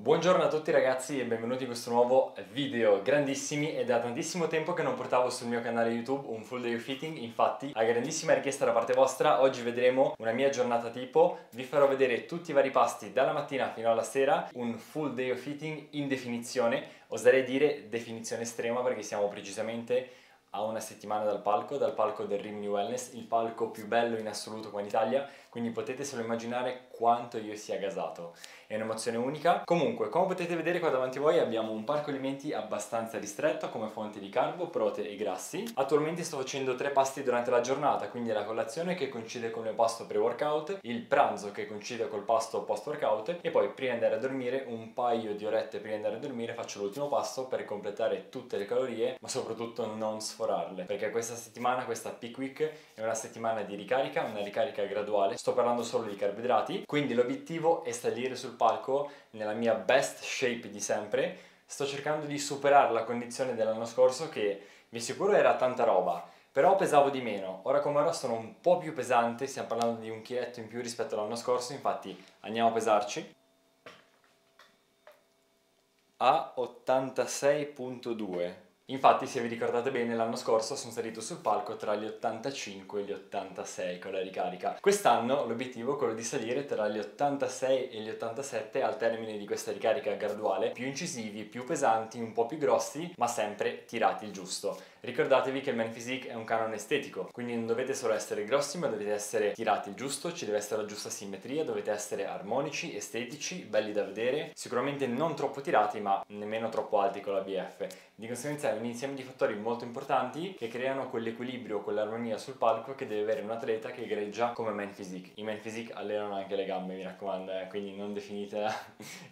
Buongiorno a tutti ragazzi e benvenuti in questo nuovo video. Grandissimi, è da tantissimo tempo che non portavo sul mio canale YouTube un full day of eating, infatti a grandissima richiesta da parte vostra oggi vedremo una mia giornata tipo, vi farò vedere tutti i vari pasti dalla mattina fino alla sera, un full day of eating in definizione, oserei dire definizione estrema perché siamo precisamente a una settimana dal palco del Rimini Wellness, il palco più bello in assoluto qua in Italia, quindi potete solo immaginare quanto io sia gasato, è un'emozione unica. Comunque, come potete vedere qua davanti a voi abbiamo un parco alimenti abbastanza ristretto come fonte di carbo, prote e grassi. Attualmente sto facendo 3 pasti durante la giornata, quindi la colazione che coincide con il pasto pre-workout, il pranzo che coincide col pasto post-workout e poi prima di andare a dormire, un paio di orette prima di andare a dormire faccio l'ultimo pasto per completare tutte le calorie, ma soprattutto non sforarle, perché questa settimana, questa peak week, è una settimana di ricarica, una ricarica graduale, sto parlando solo di carboidrati, quindi l'obiettivo è salire sul palco nella mia best shape di sempre. Sto cercando di superare la condizione dell'anno scorso che vi sicuro era tanta roba, però pesavo di meno, ora come ora sono un po' più pesante, stiamo parlando di un chiletto in più rispetto all'anno scorso, infatti andiamo a pesarci. A 86.2. Infatti, se vi ricordate bene, l'anno scorso sono salito sul palco tra gli 85 e gli 86 con la ricarica. Quest'anno l'obiettivo è quello di salire tra gli 86 e gli 87 al termine di questa ricarica graduale, più incisivi, più pesanti, un po' più grossi, ma sempre tirati il giusto. Ricordatevi che il Man Physique è un canone estetico, quindi non dovete solo essere grossi, ma dovete essere tirati il giusto, ci deve essere la giusta simmetria, dovete essere armonici, estetici, belli da vedere, sicuramente non troppo tirati, ma nemmeno troppo alti con la BF. Di conseguenza è un insieme di fattori molto importanti che creano quell'equilibrio, quell'armonia sul palco che deve avere un atleta che gareggia come Man Physique. I Man Physique allenano anche le gambe, mi raccomando, quindi non definite la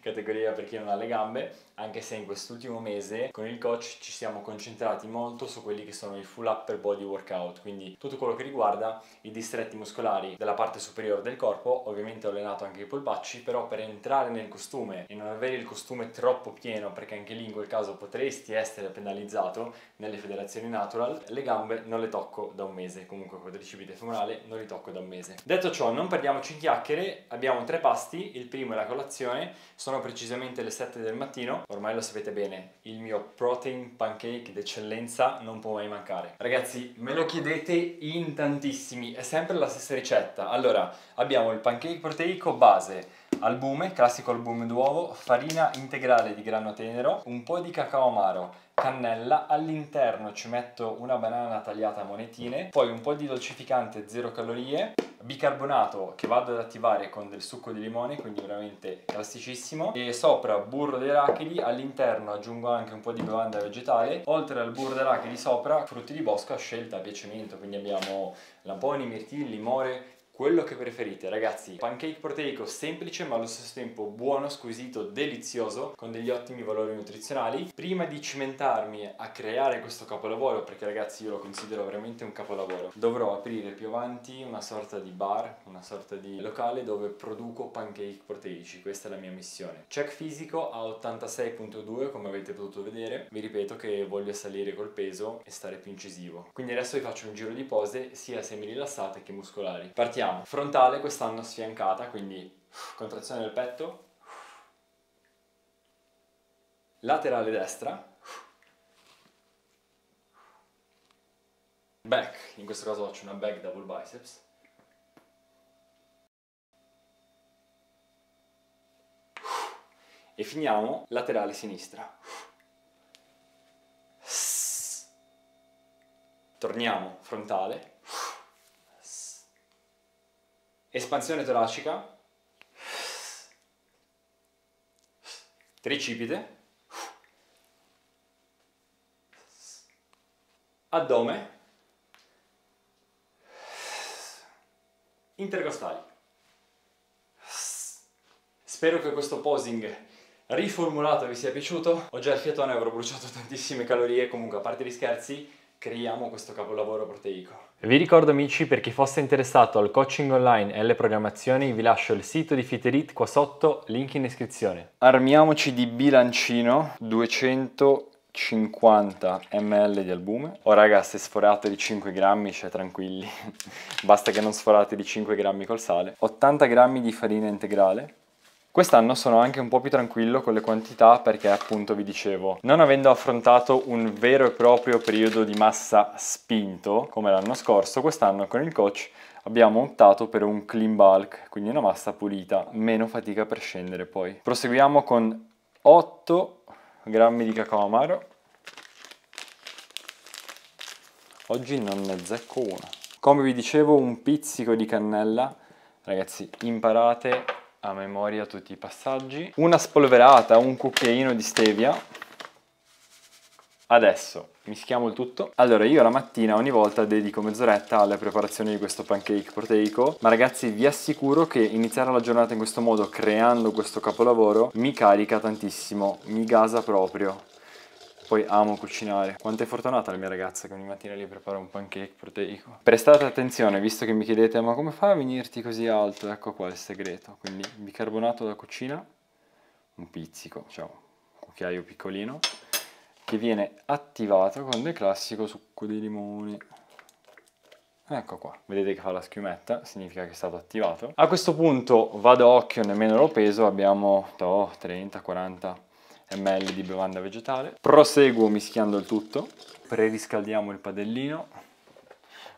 categoria per chi non ha le gambe, anche se in quest'ultimo mese con il coach ci siamo concentrati molto su quelli che sono i full upper body workout, quindi tutto quello che riguarda i distretti muscolari della parte superiore del corpo. Ovviamente ho allenato anche i polpacci, però per entrare nel costume e non avere il costume troppo pieno, perché anche lì in quel caso potresti essere penalizzato nelle federazioni natural, le gambe non le tocco da un mese, comunque quadricipite femorale non li tocco da un mese. Detto ciò, non perdiamoci in chiacchiere, abbiamo 3 pasti, il primo è la colazione, sono precisamente le 7 del mattino, ormai lo sapete bene, il mio protein pancake d'eccellenza non può mai mancare. Ragazzi, me lo chiedete in tantissimi, è sempre la stessa ricetta. Allora, abbiamo il pancake proteico base, albume, classico albume d'uovo, farina integrale di grano tenero, un po' di cacao amaro, cannella, all'interno ci metto una banana tagliata a monetine, poi un po' di dolcificante 0 calorie, bicarbonato che vado ad attivare con del succo di limone, quindi veramente classicissimo, e sopra burro d'arachidi, all'interno aggiungo anche un po' di bevanda vegetale, oltre al burro d'arachidi sopra frutti di bosco a scelta, a piacimento, quindi abbiamo lamponi, mirtilli, more, quello che preferite. Ragazzi, pancake proteico semplice ma allo stesso tempo buono, squisito, delizioso, con degli ottimi valori nutrizionali. Prima di cimentarmi a creare questo capolavoro, perché ragazzi io lo considero veramente un capolavoro, dovrò aprire più avanti una sorta di bar, una sorta di locale dove produco pancake proteici, questa è la mia missione. Check fisico a 86.2 come avete potuto vedere, vi ripeto che voglio salire col peso e stare più incisivo, quindi adesso vi faccio un giro di pose sia semi rilassate che muscolari. Partiamo. Frontale quest'anno sfiancata, quindi contrazione del petto, laterale destra, back, in questo caso faccio una back double biceps, e finiamo laterale sinistra. Torniamo frontale, espansione toracica, tricipite, addome, intercostali. Spero che questo posing riformulato vi sia piaciuto. Ho già il fiatone, avrò bruciato tantissime calorie, comunque a parte gli scherzi, creiamo questo capolavoro proteico. Vi ricordo amici, per chi fosse interessato al coaching online e alle programmazioni, vi lascio il sito di Fitelite qua sotto, link in descrizione. Armiamoci di bilancino, 250 ml di albume. Oh raga, se sforate di 5 grammi, cioè tranquilli, basta che non sforate di 5 grammi col sale. 80 grammi di farina integrale, Quest'anno sono anche un po' più tranquillo con le quantità perché, appunto, vi dicevo, non avendo affrontato un vero e proprio periodo di massa spinto come l'anno scorso, quest'anno con il coach abbiamo optato per un clean bulk, quindi una massa pulita, meno fatica per scendere poi. Proseguiamo con 8 grammi di cacao amaro. Oggi non ne zecco una. Come vi dicevo, un pizzico di cannella. Ragazzi, imparate a memoria tutti i passaggi. Una spolverata, un cucchiaino di stevia. Adesso mischiamo il tutto. Allora, io la mattina ogni volta dedico mezz'oretta alla preparazione di questo pancake proteico, ma ragazzi vi assicuro che iniziare la giornata in questo modo, creando questo capolavoro, mi carica tantissimo, mi gasa proprio. Poi amo cucinare. Quanto è fortunata la mia ragazza che ogni mattina gli prepara un pancake proteico. Prestate attenzione, visto che mi chiedete ma come fa a venirti così alto? Ecco qua il segreto. Quindi bicarbonato da cucina, un pizzico, cioè un cucchiaio piccolino, che viene attivato con del classico succo di limone. Ecco qua. Vedete che fa la schiumetta, significa che è stato attivato. A questo punto vado a occhio, nemmeno lo peso, abbiamo 30-40 ml di bevanda vegetale. Proseguo mischiando il tutto. Preriscaldiamo il padellino.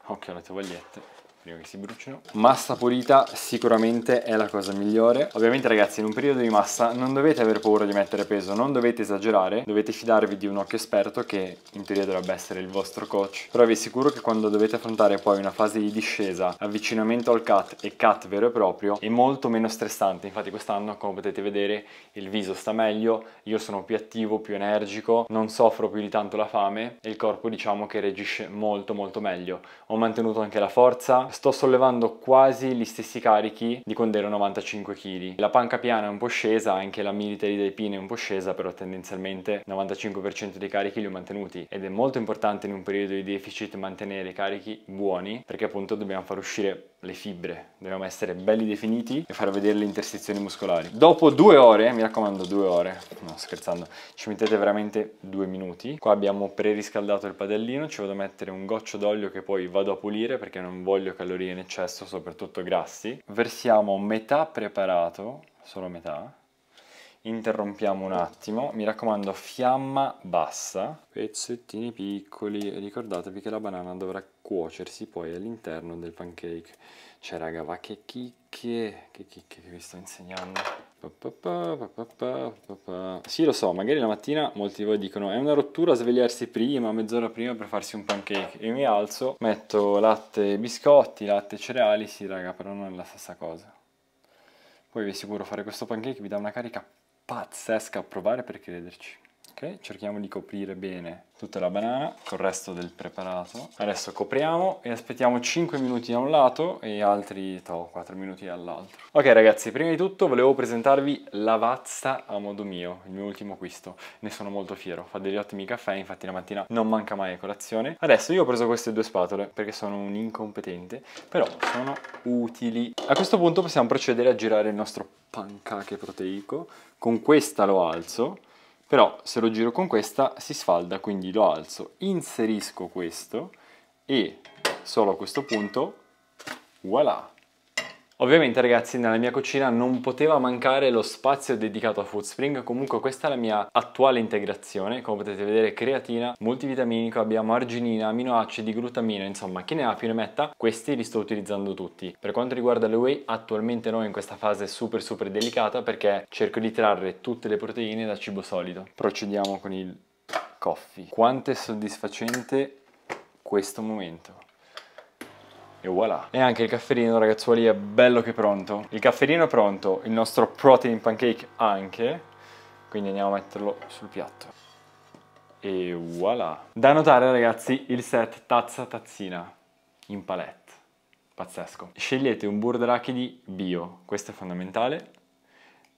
Occhio alle tovagliette prima che si bruciano. Massa pulita sicuramente è la cosa migliore. Ovviamente ragazzi, in un periodo di massa non dovete aver paura di mettere peso, non dovete esagerare, dovete fidarvi di un occhio esperto che in teoria dovrebbe essere il vostro coach, però vi assicuro che quando dovete affrontare poi una fase di discesa, avvicinamento al cut e cut vero e proprio, è molto meno stressante. Infatti quest'anno, come potete vedere, il viso sta meglio, io sono più attivo, più energico, non soffro più di tanto la fame e il corpo, diciamo, che reagisce molto meglio. Ho mantenuto anche la forza. Sto sollevando quasi gli stessi carichi di quando ero 95 kg. La panca piana è un po' scesa, anche la military dei pin è un po' scesa, però tendenzialmente il 95% dei carichi li ho mantenuti. Ed è molto importante in un periodo di deficit mantenere carichi buoni, perché appunto dobbiamo far uscire le fibre, dobbiamo essere belli definiti e far vedere le intersezioni muscolari. Dopo 2 ore, mi raccomando 2 ore, no scherzando, ci mettete veramente 2 minuti. Qua abbiamo preriscaldato il padellino, ci vado a mettere un goccio d'olio che poi vado a pulire perché non voglio calorie in eccesso, soprattutto grassi. Versiamo metà preparato, solo metà, interrompiamo un attimo, mi raccomando fiamma bassa, pezzettini piccoli, ricordatevi che la banana dovrà cuocersi poi all'interno del pancake. Cioè raga, va che chicche che vi sto insegnando. Sì, lo so, magari la mattina molti di voi dicono è una rottura svegliarsi prima, mezz'ora prima per farsi un pancake. Io mi alzo, metto latte e biscotti, latte e cereali, sì raga, però non è la stessa cosa. Poi vi assicuro, fare questo pancake vi dà una carica pazzesca, a provare per crederci. Ok, cerchiamo di coprire bene tutta la banana con il resto del preparato. Adesso copriamo e aspettiamo 5 minuti da un lato e altri 4 minuti dall'altro. Ok ragazzi, prima di tutto volevo presentarvi Lavazza a modo mio, il mio ultimo acquisto. Ne sono molto fiero, fa degli ottimi caffè, infatti la mattina non manca mai a colazione. Adesso io ho preso queste 2 spatole perché sono un incompetente, però sono utili. A questo punto possiamo procedere a girare il nostro pancake proteico. Con questa lo alzo, però se lo giro con questa si sfalda, quindi lo alzo, inserisco questo e solo a questo punto, voilà! Ovviamente ragazzi, nella mia cucina non poteva mancare lo spazio dedicato a Foodspring. Comunque questa è la mia attuale integrazione, come potete vedere creatina, multivitaminico, abbiamo arginina, aminoacidi, glutamina, insomma chi ne ha più ne metta, questi li sto utilizzando tutti. Per quanto riguarda le whey, attualmente noi in questa fase super delicata perché cerco di trarre tutte le proteine da cibo solido. Procediamo con il coffee. Quanto è soddisfacente questo momento! E voilà! E anche il cafferino, ragazzuoli, è bello che è pronto. Il cafferino è pronto, il nostro protein pancake anche, quindi andiamo a metterlo sul piatto. E voilà! Da notare, ragazzi, il set tazza-tazzina in palette. Pazzesco! Scegliete un burro d'arachidi bio, questo è fondamentale.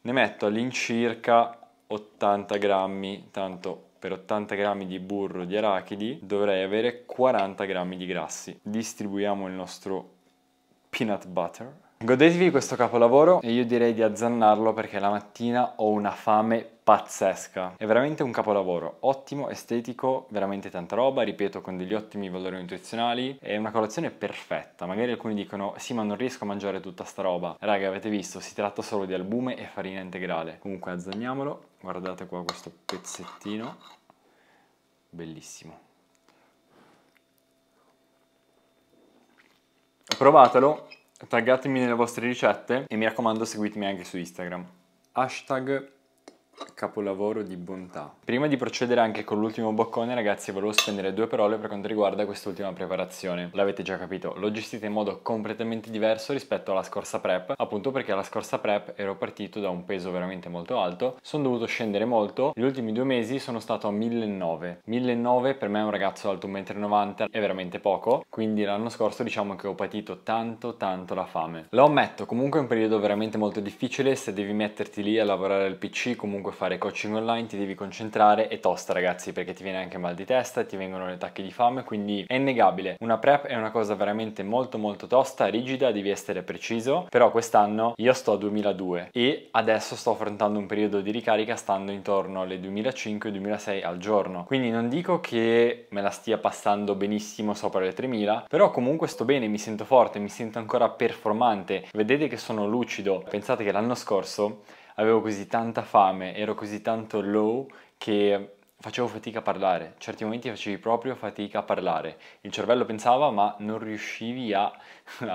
Ne metto all'incirca 80 grammi, tanto per 80 grammi di burro di arachidi dovrei avere 40 grammi di grassi. Distribuiamo il nostro peanut butter. Godetevi questo capolavoro e io direi di azzannarlo perché la mattina ho una fame pazzesca. È veramente un capolavoro, ottimo, estetico, veramente tanta roba, ripeto, con degli ottimi valori nutrizionali. È una colazione perfetta. Magari alcuni dicono sì ma non riesco a mangiare tutta sta roba. Raga, avete visto, si tratta solo di albume e farina integrale. Comunque azzanniamolo, guardate qua questo pezzettino, bellissimo. Provatelo, taggatemi nelle vostre ricette e mi raccomando seguitemi anche su Instagram. Hashtag capolavoro di bontà. Prima di procedere anche con l'ultimo boccone, ragazzi, volevo spendere due parole per quanto riguarda quest'ultima preparazione. L'avete già capito, l'ho gestita in modo completamente diverso rispetto alla scorsa prep, appunto perché alla scorsa prep ero partito da un peso veramente molto alto, sono dovuto scendere molto. Gli ultimi 2 mesi sono stato a 1.900. 1.900 per me è un ragazzo alto 1,90 m, è veramente poco, quindi l'anno scorso diciamo che ho patito tanto la fame. Lo ammetto, comunque è un periodo veramente molto difficile, se devi metterti lì a lavorare al PC, comunque fare coaching online, ti devi concentrare, è tosta ragazzi, perché ti viene anche mal di testa, ti vengono le tacche di fame, quindi è innegabile. Una prep è una cosa veramente molto tosta, rigida, devi essere preciso, però quest'anno io sto a 2.200 e adesso sto affrontando un periodo di ricarica stando intorno alle 2.500-2.600 al giorno, quindi non dico che me la stia passando benissimo sopra le 3.000, però comunque sto bene, mi sento forte, mi sento ancora performante, vedete che sono lucido. Pensate che l'anno scorso avevo così tanta fame, ero così tanto low che facevo fatica a parlare. In certi momenti facevi proprio fatica a parlare. Il cervello pensava ma non riuscivi a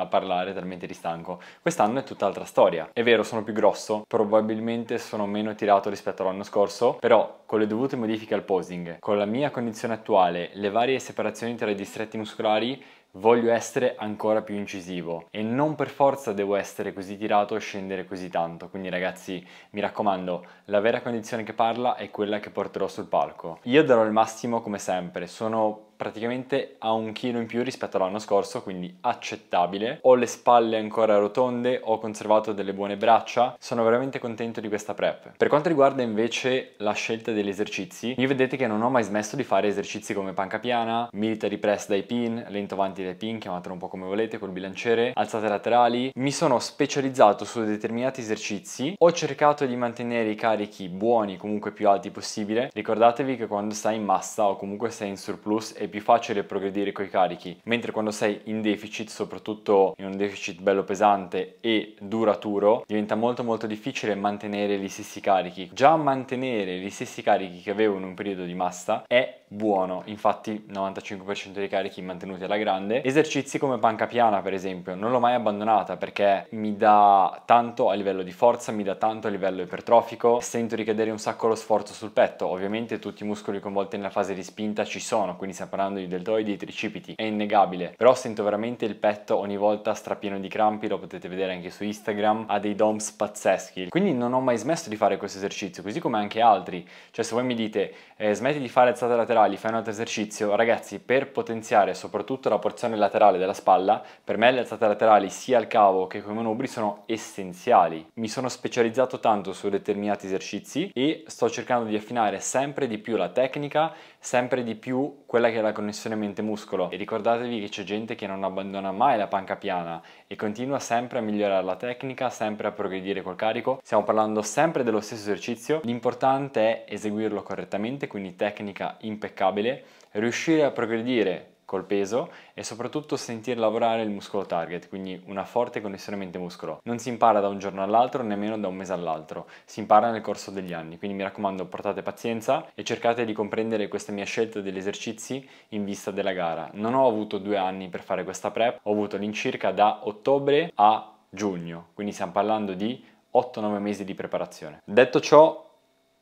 parlare talmente eri stanco. Quest'anno è tutt'altra storia. È vero, sono più grosso, probabilmente sono meno tirato rispetto all'anno scorso, però con le dovute modifiche al posing, con la mia condizione attuale, le varie separazioni tra i distretti muscolari, voglio essere ancora più incisivo e non per forza devo essere così tirato e scendere così tanto. Quindi ragazzi, mi raccomando, la vera condizione che parla è quella che porterò sul palco. Io darò il massimo come sempre, sono praticamente a 1 chilo in più rispetto all'anno scorso, quindi accettabile. Ho le spalle ancora rotonde, ho conservato delle buone braccia, sono veramente contento di questa prep. Per quanto riguarda invece la scelta degli esercizi, vi vedete che non ho mai smesso di fare esercizi come panca piana, military press dai pin, lento avanti dai pin, chiamatelo un po' come volete, col bilanciere, alzate laterali. Mi sono specializzato su determinati esercizi, ho cercato di mantenere i carichi buoni, comunque più alti possibile. Ricordatevi che quando stai in massa o comunque sei in surplus è più facile progredire coi carichi, mentre quando sei in deficit, soprattutto in un deficit bello pesante e duraturo, diventa molto difficile mantenere gli stessi carichi. Già mantenere gli stessi carichi che avevo in un periodo di massa è buono, infatti 95% dei carichi mantenuti alla grande. Esercizi come panca piana per esempio non l'ho mai abbandonata perché mi dà tanto a livello di forza, mi dà tanto a livello ipertrofico, sento ricadere un sacco lo sforzo sul petto. Ovviamente tutti i muscoli coinvolti nella fase di spinta ci sono, quindi stiamo parlando di deltoidi e tricipiti, è innegabile, però sento veramente il petto ogni volta strapieno di crampi, lo potete vedere anche su Instagram, ha dei DOMS pazzeschi, quindi non ho mai smesso di fare questo esercizio, così come anche altri. Cioè se voi mi dite smetti di fare alzate laterali, fai un altro esercizio, ragazzi, per potenziare soprattutto la porzione laterale della spalla, per me le alzate laterali sia al cavo che con i manubri sono essenziali. Mi sono specializzato tanto su determinati esercizi e sto cercando di affinare sempre di più la tecnica, sempre di più quella che è la connessione mente-muscolo. E ricordatevi che c'è gente che non abbandona mai la panca piana e continua sempre a migliorare la tecnica, sempre a progredire col carico. Stiamo parlando sempre dello stesso esercizio, l'importante è eseguirlo correttamente, quindi tecnica impeccabile, riuscire a progredire col peso e soprattutto sentir lavorare il muscolo target, quindi una forte connessione mente-muscolo. Non si impara da un giorno all'altro, nemmeno da un mese all'altro, si impara nel corso degli anni, quindi mi raccomando portate pazienza e cercate di comprendere questa mia scelta degli esercizi in vista della gara. Non ho avuto 2 anni per fare questa prep, ho avuto all'incirca da ottobre a giugno, quindi stiamo parlando di 8-9 mesi di preparazione. Detto ciò,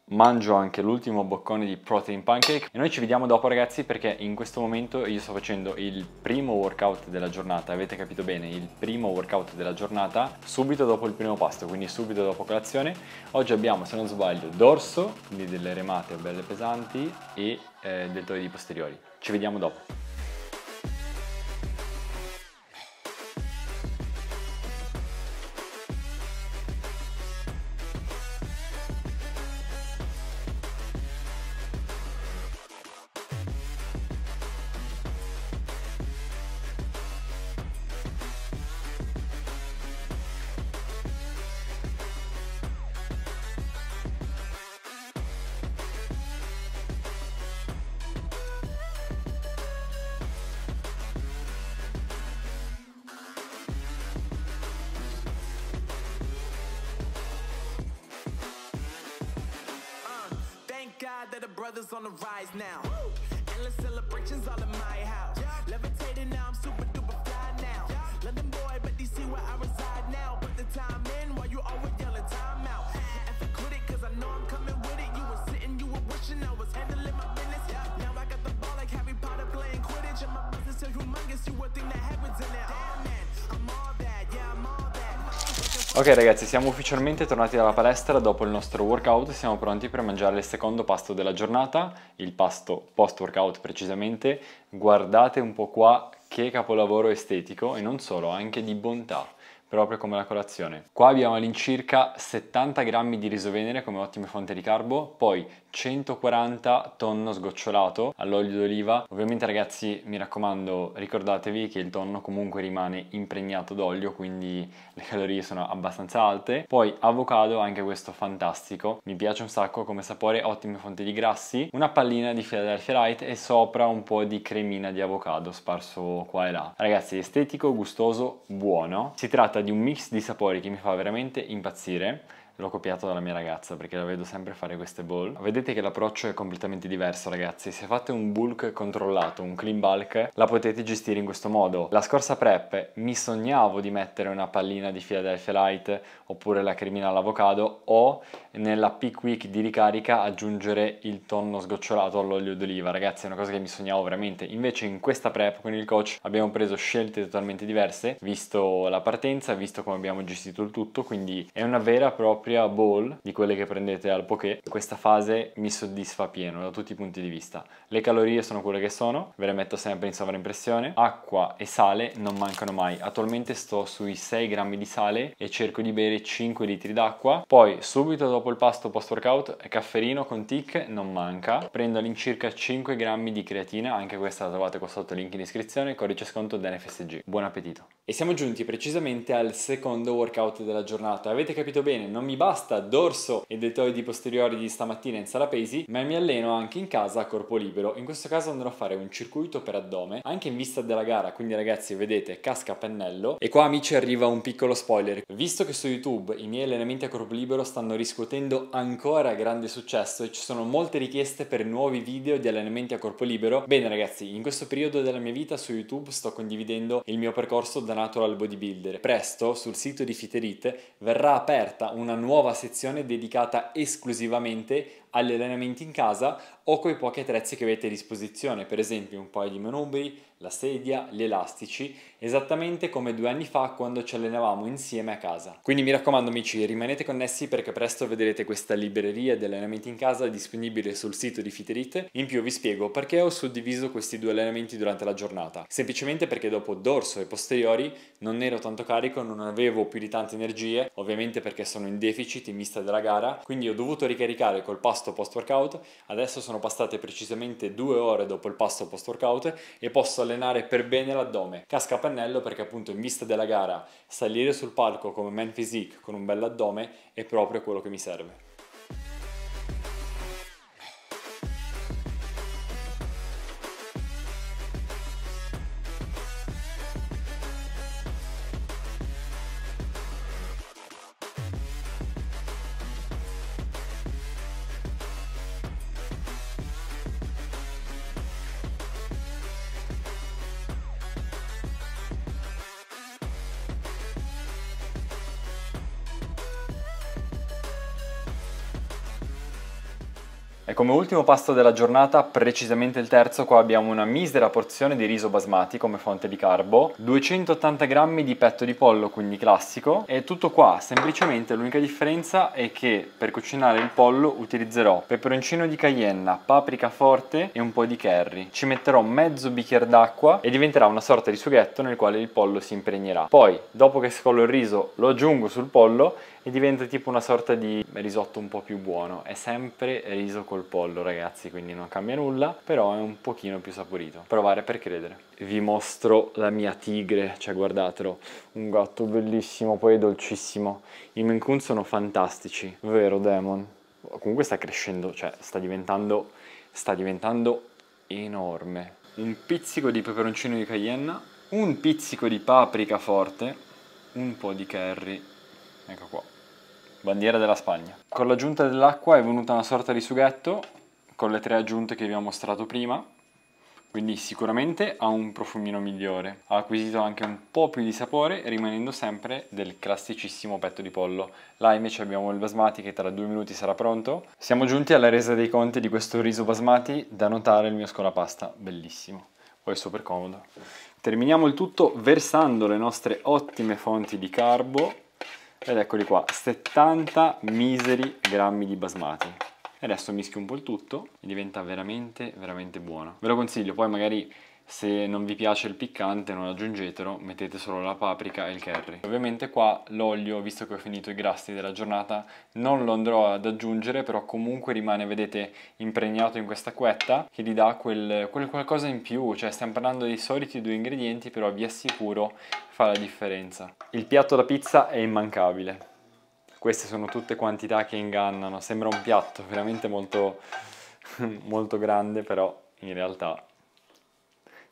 mangio anche l'ultimo boccone di protein pancake e noi ci vediamo dopo ragazzi, perché in questo momento io sto facendo il primo workout della giornata. Avete capito bene, il primo workout della giornata subito dopo il primo pasto, quindi subito dopo colazione. Oggi abbiamo, se non sbaglio, dorso, quindi delle remate belle pesanti e deltoidi posteriori. Ci vediamo dopo. God that the brothers on the rise now. Woo! Endless celebrations all in my house. Yeah. Levitating now, I'm super duper fly now. Yeah. London boy, but DC where I reside now. Put the time in while you always yelling time out. And for critic, cause I know I'm coming with it. You were sitting, you were wishing I was handling my business. Yeah. Now I got the ball like Harry Potter playing Quidditch. And my business is humongous, you would think that happens in it. Damn man, I'm all that, yeah, I'm all that. Ok ragazzi, siamo ufficialmente tornati dalla palestra dopo il nostro workout, siamo pronti per mangiare il secondo pasto della giornata, il pasto post workout precisamente. Guardate un po' qua che capolavoro estetico e non solo, anche di bontà, proprio come la colazione. Qua abbiamo all'incirca 70 grammi di riso venere come ottima fonte di carbo, poi 140 tonno sgocciolato all'olio d'oliva. Ovviamente ragazzi, mi raccomando, ricordatevi che il tonno comunque rimane impregnato d'olio, quindi le calorie sono abbastanza alte. Poi avocado, anche questo fantastico, mi piace un sacco come sapore, ottime fonti di grassi, una pallina di Philadelphia Light e sopra un po' di cremina di avocado sparso qua e là. Ragazzi, estetico, gustoso, buono. Si tratta di un mix di sapori che mi fa veramente impazzire. L'ho copiato dalla mia ragazza perché la vedo sempre fare queste bowl. Vedete che l'approccio è completamente diverso ragazzi. Se fate un bulk controllato, un clean bulk, la potete gestire in questo modo. La scorsa prep mi sognavo di mettere una pallina di Philadelphia Light oppure la cremina all'avocado, o nella peak week di ricarica aggiungere il tonno sgocciolato all'olio d'oliva. Ragazzi, è una cosa che mi sognavo veramente. Invece in questa prep con il coach abbiamo preso scelte totalmente diverse, visto la partenza, visto come abbiamo gestito il tutto. Quindi è una vera e propria bowl di quelle che prendete al poké. Questa fase mi soddisfa pieno da tutti i punti di vista. Le calorie sono quelle che sono, ve le metto sempre in sovraimpressione. Acqua e sale non mancano mai. Attualmente sto sui 6 grammi di sale e cerco di bere 5 litri d'acqua. Poi subito dopo il pasto post workout, cafferino con tic non manca. Prendo all'incirca 5 grammi di creatina, anche questa la trovate qua sotto, link in iscrizione, codice sconto DNFSG. Buon appetito. E siamo giunti precisamente al secondo workout della giornata. Avete capito bene, non mi basta dorso e deltoidi posteriori di stamattina in sala pesi, ma mi alleno anche in casa a corpo libero. In questo caso andrò a fare un circuito per addome anche in vista della gara, quindi ragazzi vedete casca pennello. E qua amici arriva un piccolo spoiler, visto che su YouTube i miei allenamenti a corpo libero stanno riscuotendo ancora grande successo e ci sono molte richieste per nuovi video di allenamenti a corpo libero. Bene ragazzi, in questo periodo della mia vita su YouTube sto condividendo il mio percorso da natural bodybuilder. Presto sul sito di Fitelite verrà aperta una nuova sezione dedicata esclusivamente agli allenamenti in casa o coi pochi attrezzi che avete a disposizione, per esempio un paio di manubri, la sedia, gli elastici, esattamente come 2 anni fa quando ci allenavamo insieme a casa. Quindi mi raccomando amici, rimanete connessi perché presto vedrete questa libreria di allenamenti in casa disponibile sul sito di Fitelite. In più vi spiego perché ho suddiviso questi 2 allenamenti durante la giornata, semplicemente perché dopo dorso e posteriori non ero tanto carico, non avevo più di tante energie, ovviamente perché sono in deficit in vista della gara, quindi ho dovuto ricaricare col pasto post workout. Adesso sono passate precisamente 2 ore dopo il pasto post workout e posso allenare per bene l'addome. Casca a pennello perché appunto in vista della gara salire sul palco come Man Physique con un bell'addome è proprio quello che mi serve. E come ultimo pasto della giornata, precisamente il terzo, qua abbiamo una misera porzione di riso basmati come fonte di carbo, 280 grammi di petto di pollo, quindi classico. E tutto qua, semplicemente l'unica differenza è che per cucinare il pollo utilizzerò peperoncino di cayenna, paprika forte e un po' di curry. Ci metterò mezzo bicchiere d'acqua e diventerà una sorta di sughetto nel quale il pollo si impregnerà. Poi, dopo che scollo il riso, lo aggiungo sul pollo e diventa tipo una sorta di risotto un po' più buono. È sempre riso col pollo ragazzi, quindi non cambia nulla, però è un pochino più saporito. Provare per credere. Vi mostro la mia tigre, cioè guardatelo, un gatto bellissimo, poi è dolcissimo. I Maine Coon sono fantastici, vero Demon? Comunque sta crescendo, cioè sta diventando enorme. Un pizzico di peperoncino di cayenna, un pizzico di paprika forte, un po' di curry, ecco qua. Bandiera della Spagna. Con l'aggiunta dell'acqua è venuta una sorta di sughetto con le 3 aggiunte che vi ho mostrato prima, quindi sicuramente ha un profumino migliore. Ha acquisito anche un po' più di sapore, rimanendo sempre del classicissimo petto di pollo. Là invece abbiamo il basmati che tra 2 minuti sarà pronto. Siamo giunti alla resa dei conti di questo riso basmati, da notare il mio scolapasta, bellissimo. Poi è super comodo. Terminiamo il tutto versando le nostre ottime fonti di carbo, ed eccoli qua, 70 miseri grammi di basmati. Adesso mischio un po' il tutto e diventa veramente veramente buono. Ve lo consiglio, poi magari se non vi piace il piccante non aggiungetelo, mettete solo la paprika e il curry. Ovviamente qua l'olio, visto che ho finito i grassi della giornata, non lo andrò ad aggiungere, però comunque rimane, vedete, impregnato in questa quetta che gli dà quel qualcosa in più, cioè stiamo parlando dei soliti 2 ingredienti, però vi assicuro fa la differenza. Il piatto da pizza è immancabile. Queste sono tutte quantità che ingannano, sembra un piatto veramente molto, molto grande, però in realtà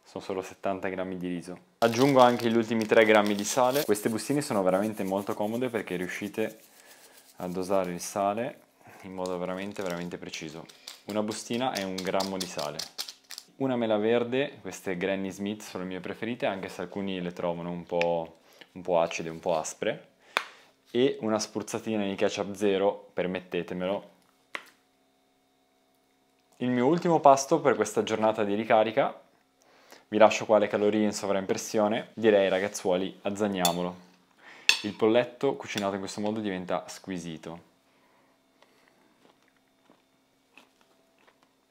sono solo 70 grammi di riso. Aggiungo anche gli ultimi 3 grammi di sale. Queste bustine sono veramente molto comode perché riuscite a dosare il sale in modo veramente, veramente preciso. Una bustina è 1 grammo di sale. Una mela verde, queste Granny Smith sono le mie preferite, anche se alcuni le trovano un po' acide, un po' aspre. E una spruzzatina di ketchup zero, permettetemelo. Il mio ultimo pasto per questa giornata di ricarica. Vi lascio qua le calorie in sovraimpressione. Direi, ragazzuoli, azzagniamolo. Il polletto cucinato in questo modo diventa squisito.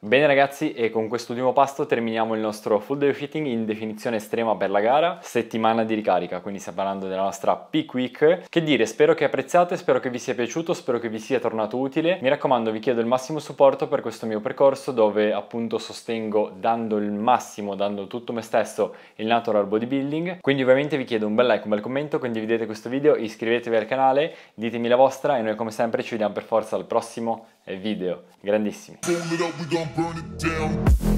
Bene ragazzi, e con quest'ultimo pasto terminiamo il nostro full day fitting in definizione estrema per la gara, settimana di ricarica, quindi stiamo parlando della nostra peak week. Che dire, spero che apprezzate, spero che vi sia piaciuto, spero che vi sia tornato utile. Mi raccomando, vi chiedo il massimo supporto per questo mio percorso dove appunto sostengo, dando il massimo, dando tutto me stesso, il natural bodybuilding. Quindi ovviamente vi chiedo un bel like, un bel commento, condividete questo video, iscrivetevi al canale, ditemi la vostra e noi come sempre ci vediamo per forza al prossimo video. Grandissimi. Burn it down.